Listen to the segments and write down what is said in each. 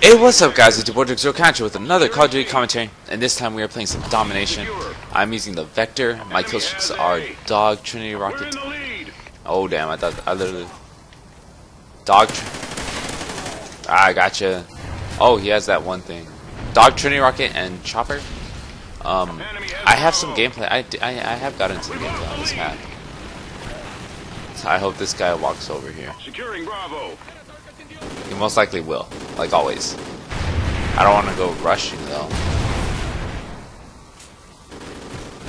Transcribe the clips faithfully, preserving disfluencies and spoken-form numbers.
Hey, what's up guys, it's your boy DrKZero with another Call of Duty commentary, and this time we are playing some Domination. I'm using the Vector, my killstreaks are Dog, Trinity Rocket. Oh damn, I thought, I literally... Dog... Ah, I gotcha. Oh, he has that one thing. Dog, Trinity Rocket, and Chopper. Um, I have some gameplay, I, I, I have got into the gameplay on this map. So I hope this guy walks over here. He most likely will, like always. I don't want to go rushing though.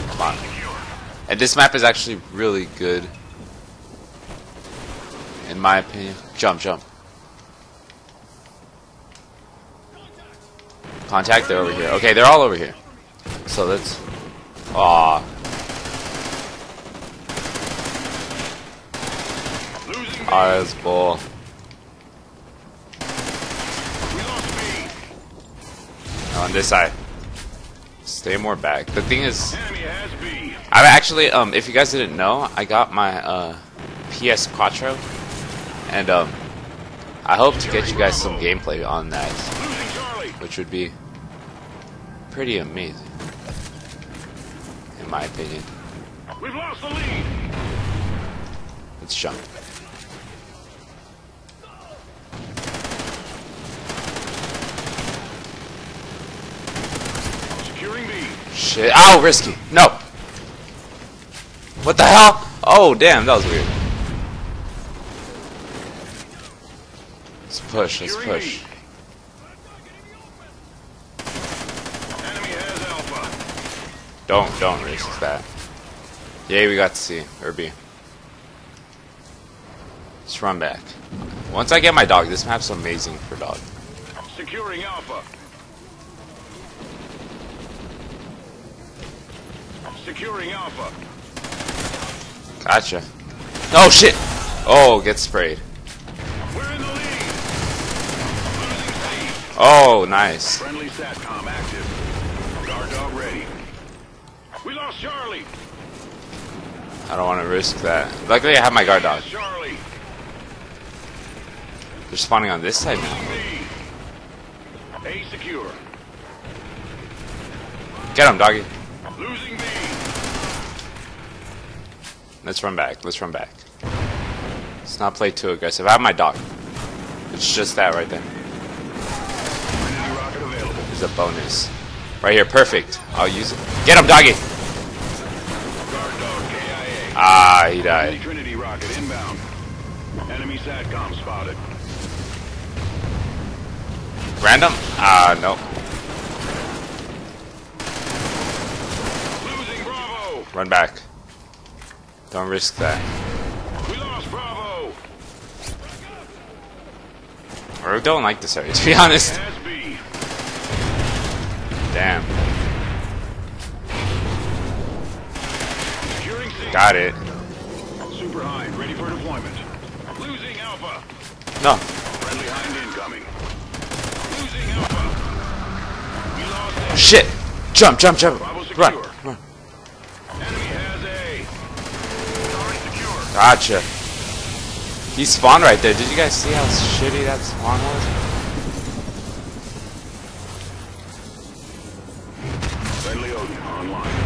Come on. And this map is actually really good, in my opinion. Jump, jump. Contact, they're over here. Okay, they're all over here. So let's... Aw. Alright, let's ball. On this side, stay more back. The thing is, I actually, um, if you guys didn't know, I got my uh, P S four, and um, I hope to get you guys some gameplay on that, which would be pretty amazing, in my opinion. We've lost the lead. Let's jump. Shit. Ow, risky. No. What the hell? Oh, damn, that was weird. Let's push, let's push. Don't, don't risk that. Yay, we got C, or B. Let's run back. Once I get my dog, this map's amazing for dog. Securing Alpha. Securing Alpha. Gotcha. Oh shit! Oh, get sprayed. We're in the lead. Oh, nice. Friendly SATCOM active. Guard dog ready. We lost Charlie. I don't want to risk that. Luckily, I have my guard dog. Charlie. They're spawning on this side now. A secure. Get him, doggy. Losing B. Let's run back. Let's run back. Let's not play too aggressive. I have my dog. It's just that right there. It's a bonus. Right here. Perfect. I'll use it. Get him, doggy! Ah, he died. Trinity Rocket inbound. Enemy SATCOM spotted. Random? Ah, no. Losing Bravo! Run back. Don't risk that. We lost Bravo. I don't like this area, to be honest. Damn. Got it. Super Hind ready for deployment. Losing Alpha. No. Friendly Hind incoming. Losing Alpha. We lost Alpha. Shit. Jump, jump, jump. Run. Run. Gotcha. He spawned right there. Did you guys see how shitty that spawn was? Friendly Odin online.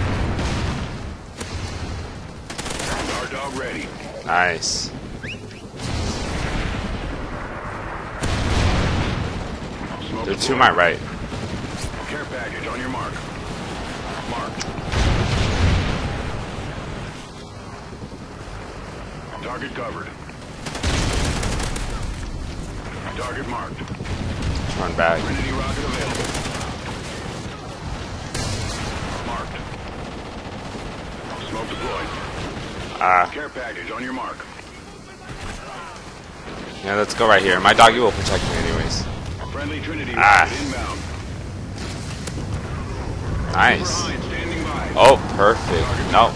Guard dog ready. Nice. They're to my right. Care package on your mark. Mark. Target covered. Target marked. Turn back. Trinity Rocket available. Marked. Smoke deployed. Ah. Uh, Care package on your mark. Yeah, let's go right here. My doggy will protect me anyways. Friendly Trinity Rocket inbound. Nice. Oh, perfect. No.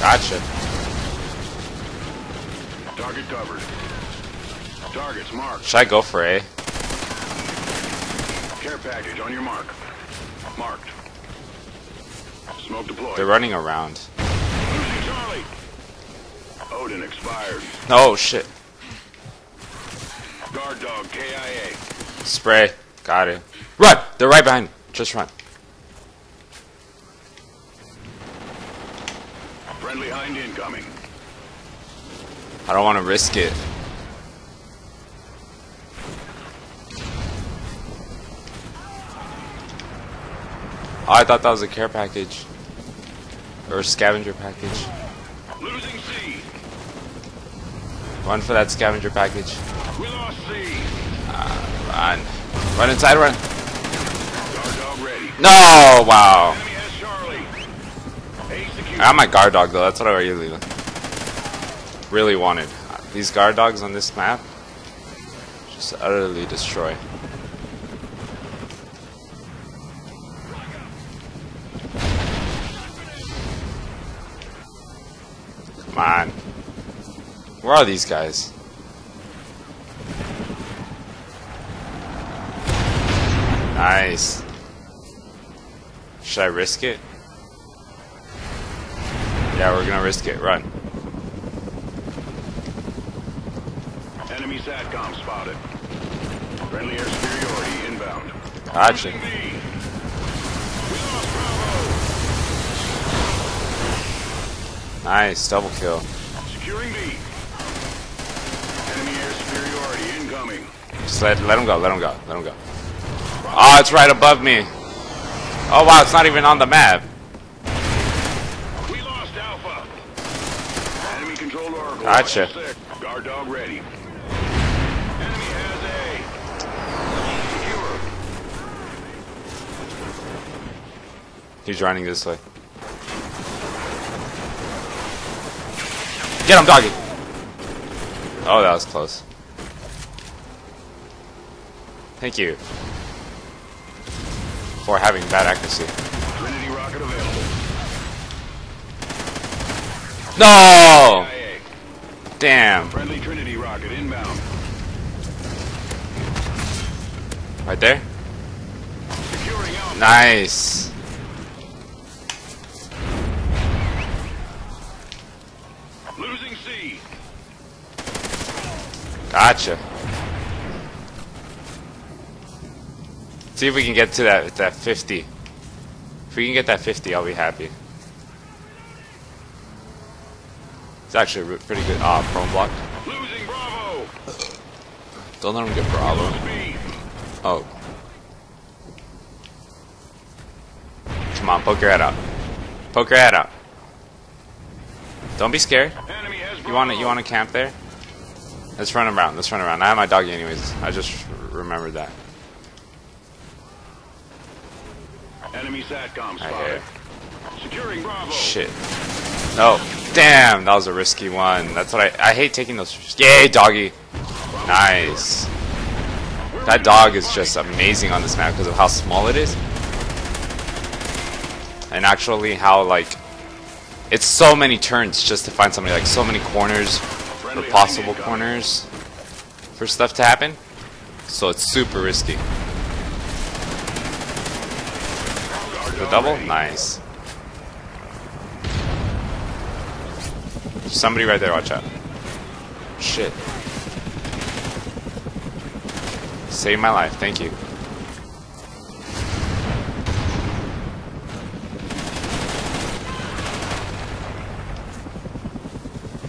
Gotcha. Target covered. Target's marked. Should I go for A? Care package on your mark. Marked. Smoke deployed. They're running around. Losing Charlie. Odin expired. Oh shit. Guard dog K I A. Spray. Got it. Run! They're right behind me. Just run. Friendly Hind incoming. I don't want to risk it. Oh, I thought that was a care package. Or a scavenger package. Losing C. Run for that scavenger package. We lost C. Uh, run. Run inside, run. Guard dog ready. No! Wow. Enemy has Charlie. I got my guard dog though, that's what I really really wanted. Uh, these guard dogs on this map just utterly destroy. Come on. Where are these guys? Nice. Should I risk it? Yeah, we're gonna risk it. Run. Enemy SATCOM spotted. Friendly air superiority inbound. Gotcha. Nice, double kill. Securing B. Enemy air superiority incoming. Just let, let him go, let him go, let him go. Oh, it's right above me. Oh wow, it's not even on the map. We lost Alpha. Enemy controlled Oracle. Gotcha. Guard dog ready. Enemy has A. He's running this way. Get him, doggy. Oh, that was close. Thank you. For having bad accuracy. Trinity Rocket available. No! Damn. Friendly Trinity Rocket inbound. Right there? Securing Alpha. Nice. Losing C. Gotcha. See if we can get to that that fifty. If we can get that fifty, I'll be happy. It's actually a pretty good. Ah, prone block. Losing Bravo. Don't let him get Bravo. Oh. Come on, poke your head out. Poke your head out. Don't be scared. You want to you want to camp there? Let's run around. Let's run around. I have my doggy anyways. I just remembered that. Enemy SATCOM spotted. Securing Bravo. Shit. No. Damn, that was a risky one. That's what I I hate taking those. Yay, doggy. Nice. That dog is just amazing on this map because of how small it is. And actually how like it's so many turns just to find somebody, like so many corners or possible corners for stuff to happen. So it's super risky. The double? Nice. Somebody right there, watch out. Shit. Saved my life, thank you.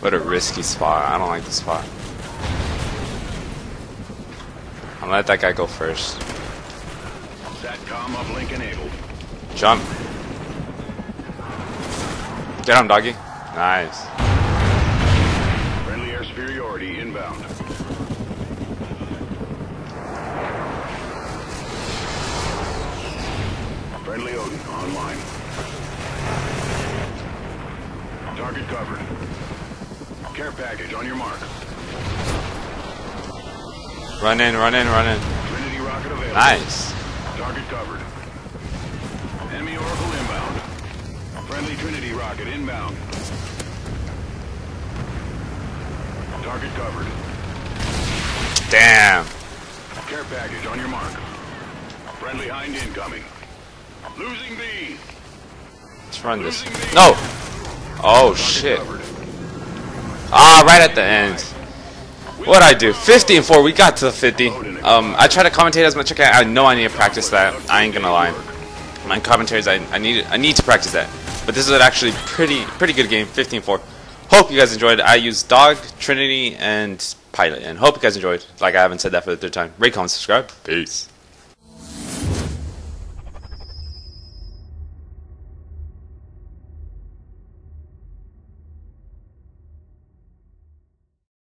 What a risky spot. I don't like the spot. I'm gonna let that guy go first. SATCOM uplink enabled. Jump. Get him, doggy. Nice. Friendly air superiority inbound. Friendly Odin online. Target covered. Care package on your mark. Run in, run in, run in. Trinity rocket available. Nice. Target covered. Enemy Oracle inbound. Friendly Trinity rocket inbound. Target covered. Damn. Care package on your mark. Friendly Hind incoming. Losing B. Let's run this. No. Oh shit. Ah, right at the end. What I do? fifty and four. We got to the fifty. Um, I try to commentate as much as I can. I know I need to practice that. I ain't gonna lie. My commentaries, I I need I need to practice that. But this is an actually pretty pretty good game. fifteen and four. Hope you guys enjoyed. I used Dog, Trinity, and Pilot, and hope you guys enjoyed. Like I haven't said that for the third time. Rate, comment, subscribe. Peace.